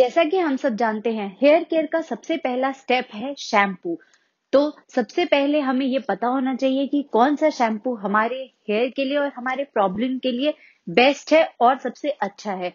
जैसा कि हम सब जानते हैं, हेयर केयर का सबसे पहला स्टेप है शैम्पू। तो सबसे पहले हमें ये पता होना चाहिए कि कौन सा शैम्पू हमारे हेयर के लिए और हमारे प्रॉब्लम के लिए बेस्ट है और सबसे अच्छा है।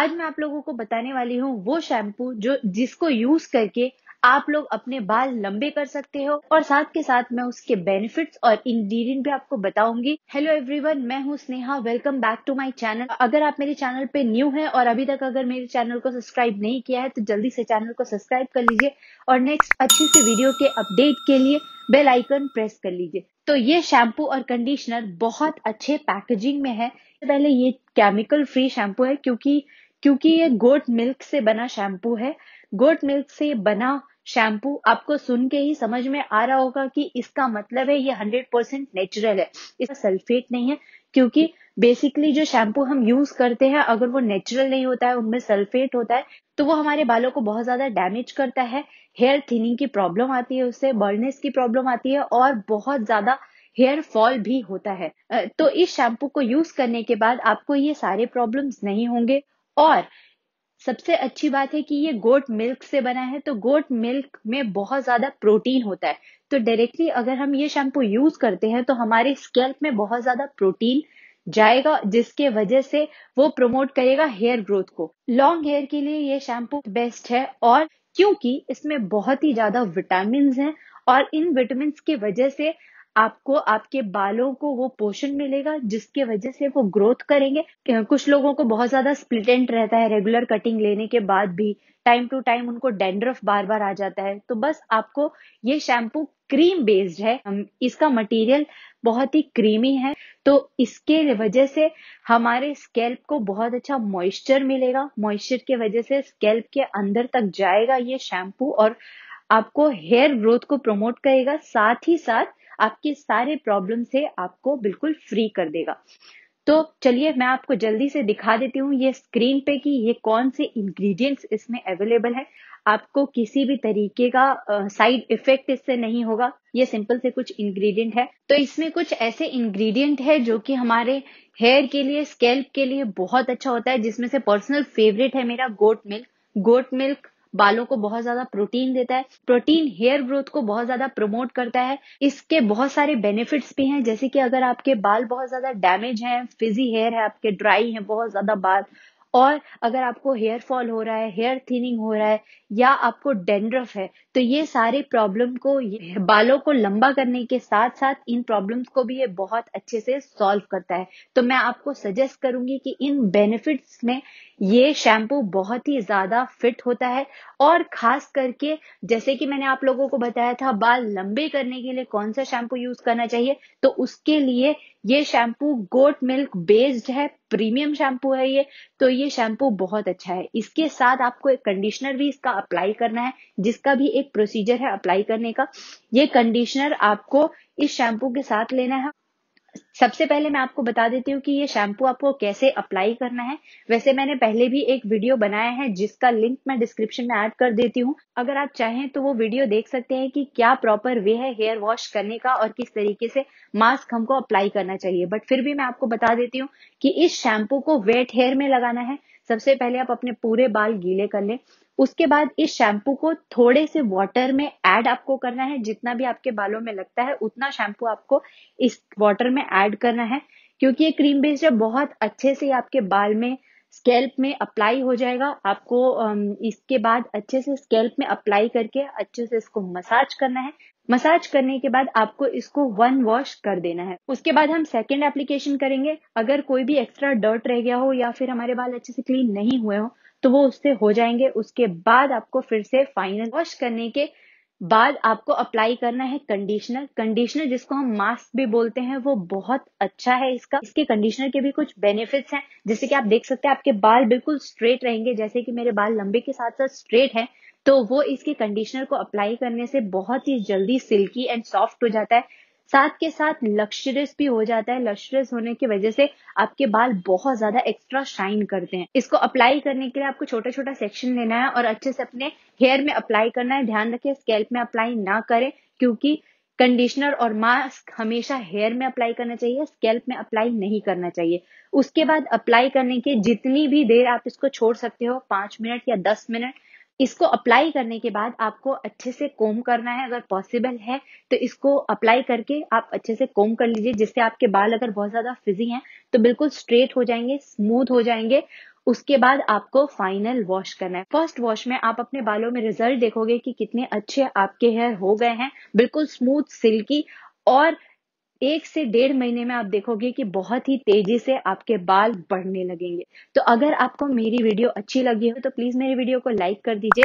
आज मैं आप लोगों को बताने वाली हूँ वो शैम्पू जिसको यूज करके आप लोग अपने बाल लंबे कर सकते हो, और साथ के साथ मैं उसके बेनिफिट्स और इंग्रेडिएंट भी आपको बताऊंगी। हेलो एवरीवन, मैं हूँ Sneha, welcome back to my channel. अगर आप मेरे चैनल पे न्यू हैं और अभी तक अगर मेरे चैनल को सब्सक्राइब नहीं किया है तो जल्दी से चैनल को सब्सक्राइब कर लीजिए और नेक्स्ट अच्छी सी वीडियो के अपडेट के लिए बेल आइकन प्रेस कर लीजिए। तो ये शैम्पू और कंडीशनर बहुत अच्छे पैकेजिंग में है। पहले ये केमिकल फ्री शैम्पू है क्योंकि ये गोट मिल्क से बना शैम्पू है। गोट मिल्क से बना शैम्पू आपको सुन के ही समझ में आ रहा होगा कि इसका मतलब है ये 100% नेचुरल है, इसमें सल्फेट नहीं है। क्योंकि बेसिकली जो शैम्पू हम यूज करते हैं अगर वो नेचुरल नहीं होता है, उनमें सल्फेट होता है, तो वो हमारे बालों को बहुत ज्यादा डैमेज करता है। हेयर थिनिंग की प्रॉब्लम आती है, उससे बर्नेस की प्रॉब्लम आती है और बहुत ज्यादा हेयर फॉल भी होता है। तो इस शैम्पू को यूज करने के बाद आपको ये सारे प्रॉब्लम्स नहीं होंगे। और सबसे अच्छी बात है कि ये गोट मिल्क से बना है, तो गोट मिल्क में बहुत ज्यादा प्रोटीन होता है। तो डायरेक्टली अगर हम ये शैम्पू यूज करते हैं तो हमारे स्कैल्प में बहुत ज्यादा प्रोटीन जाएगा, जिसके वजह से वो प्रमोट करेगा हेयर ग्रोथ को। लॉन्ग हेयर के लिए ये शैम्पू बेस्ट है, और क्योंकि इसमें बहुत ही ज्यादा विटामिन हैं और इन विटामिन की वजह से आपको आपके बालों को वो पोषण मिलेगा जिसके वजह से वो ग्रोथ करेंगे। कुछ लोगों को बहुत ज्यादा स्प्लिट एंड रहता है, रेगुलर कटिंग लेने के बाद भी टाइम टू टाइम उनको डैंड्रफ बार बार आ जाता है। तो बस आपको ये शैम्पू क्रीम बेस्ड है, इसका मटेरियल बहुत ही क्रीमी है, तो इसके वजह से हमारे स्कैल्प को बहुत अच्छा मॉइस्चर मिलेगा। मॉइस्चर के वजह से स्कैल्प के अंदर तक जाएगा ये शैम्पू और आपको हेयर ग्रोथ को प्रमोट करेगा, साथ ही साथ आपके सारे प्रॉब्लम से आपको बिल्कुल फ्री कर देगा। तो चलिए मैं आपको जल्दी से दिखा देती हूँ ये स्क्रीन पे कि ये कौन से इंग्रेडिएंट्स इसमें अवेलेबल है। आपको किसी भी तरीके का साइड इफेक्ट इससे नहीं होगा। ये सिंपल से कुछ इंग्रेडिएंट है। तो इसमें कुछ ऐसे इंग्रेडिएंट है जो कि हमारे हेयर के लिए, स्कैल्प के लिए बहुत अच्छा होता है, जिसमें से पर्सनल फेवरेट है मेरा गोट मिल्क। गोट मिल्क बालों को बहुत ज्यादा प्रोटीन देता है, प्रोटीन हेयर ग्रोथ को बहुत ज्यादा प्रमोट करता है। इसके बहुत सारे बेनिफिट्स भी हैं, जैसे कि अगर आपके बाल बहुत ज्यादा डैमेज हैं, फिजी हेयर है आपके, ड्राई है बहुत ज्यादा बाल, और अगर आपको हेयर फॉल हो रहा है, हेयर थिनिंग हो रहा है, या आपको डैंड्रफ है, तो ये सारे प्रॉब्लम को, बालों को लंबा करने के साथ साथ इन प्रॉब्लम्स को भी ये बहुत अच्छे से सॉल्व करता है। तो मैं आपको सजेस्ट करूंगी कि इन बेनिफिट्स में ये शैम्पू बहुत ही ज्यादा फिट होता है। और खास करके जैसे कि मैंने आप लोगों को बताया था बाल लंबे करने के लिए कौन सा शैम्पू यूज करना चाहिए, तो उसके लिए ये शैम्पू गोट मिल्क बेस्ड है, प्रीमियम शैम्पू है ये, तो ये शैम्पू बहुत अच्छा है। इसके साथ आपको एक कंडीशनर भी इसका अप्लाई करना है, जिसका भी एक प्रोसीजर है अप्लाई करने का। ये कंडीशनर आपको इस शैम्पू के साथ लेना है। सबसे पहले मैं आपको बता देती हूँ कि ये शैम्पू आपको कैसे अप्लाई करना है। वैसे मैंने पहले भी एक वीडियो बनाया है जिसका लिंक मैं डिस्क्रिप्शन में ऐड कर देती हूँ, अगर आप चाहें तो वो वीडियो देख सकते हैं कि क्या प्रॉपर वे है हेयर वॉश करने का और किस तरीके से मास्क हमको अप्लाई करना चाहिए। बट फिर भी मैं आपको बता देती हूँ कि इस शैम्पू को वेट हेयर में लगाना है। सबसे पहले आप अपने पूरे बाल गीले कर लें, उसके बाद इस शैम्पू को थोड़े से वाटर में ऐड आपको करना है। जितना भी आपके बालों में लगता है उतना शैम्पू आपको इस वाटर में ऐड करना है। क्योंकि ये क्रीम बेस्ड है, बहुत अच्छे से आपके बाल में, स्कैल्प में अप्लाई हो जाएगा। आपको इसके बाद अच्छे से स्कैल्प में अप्लाई करके अच्छे से इसको मसाज करना है। मसाज करने के बाद आपको इसको 1 वॉश कर देना है। उसके बाद हम सेकेंड एप्लीकेशन करेंगे। अगर कोई भी एक्स्ट्रा डर्ट रह गया हो या फिर हमारे बाल अच्छे से क्लीन नहीं हुए हो तो वो उससे हो जाएंगे। उसके बाद आपको फिर से फाइनल वॉश करने के बाद आपको अप्लाई करना है कंडीशनर। कंडीशनर जिसको हम मास्क भी बोलते हैं वो बहुत अच्छा है इसका। इसके कंडीशनर के भी कुछ बेनिफिट्स हैं, जैसे कि आप देख सकते हैं आपके बाल बिल्कुल स्ट्रेट रहेंगे। जैसे कि मेरे बाल लंबे के साथ साथ स्ट्रेट है, तो वो इसके कंडीशनर को अप्लाई करने से बहुत ही जल्दी सिल्की एंड सॉफ्ट हो जाता है, साथ के साथ लक्ष्यरियस भी हो जाता है। लक्ष्यरियस होने की वजह से आपके बाल बहुत ज्यादा एक्स्ट्रा शाइन करते हैं। इसको अप्लाई करने के लिए आपको छोटा छोटा सेक्शन लेना है और अच्छे से अपने हेयर में अप्लाई करना है। ध्यान रखिए स्कैल्प में अप्लाई ना करें, क्योंकि कंडीशनर और मास्क हमेशा हेयर में अप्लाई करना चाहिए, स्कैल्प में अप्लाई नहीं करना चाहिए। उसके बाद अप्लाई करने के जितनी भी देर आप इसको छोड़ सकते हो, 5 मिनट या 10 मिनट, इसको अप्लाई करने के बाद आपको अच्छे से कोम करना है। अगर पॉसिबल है तो इसको अप्लाई करके आप अच्छे से कोम कर लीजिए, जिससे आपके बाल अगर बहुत ज्यादा फिजी हैं तो बिल्कुल स्ट्रेट हो जाएंगे, स्मूथ हो जाएंगे। उसके बाद आपको फाइनल वॉश करना है। फर्स्ट वॉश में आप अपने बालों में रिजल्ट देखोगे कि कितने अच्छे आपके हेयर हो गए हैं, बिल्कुल स्मूथ, सिल्की, और 1 से 1.5 महीने में आप देखोगे कि बहुत ही तेजी से आपके बाल बढ़ने लगेंगे। तो अगर आपको मेरी वीडियो अच्छी लगी हो तो प्लीज मेरी वीडियो को लाइक कर दीजिए।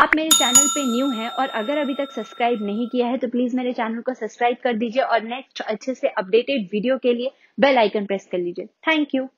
आप मेरे चैनल पे न्यू हैं और अगर अभी तक सब्सक्राइब नहीं किया है तो प्लीज मेरे चैनल को सब्सक्राइब कर दीजिए और नेक्स्ट अच्छे से अपडेटेड वीडियो के लिए बेल आइकन प्रेस कर लीजिए। Thank you.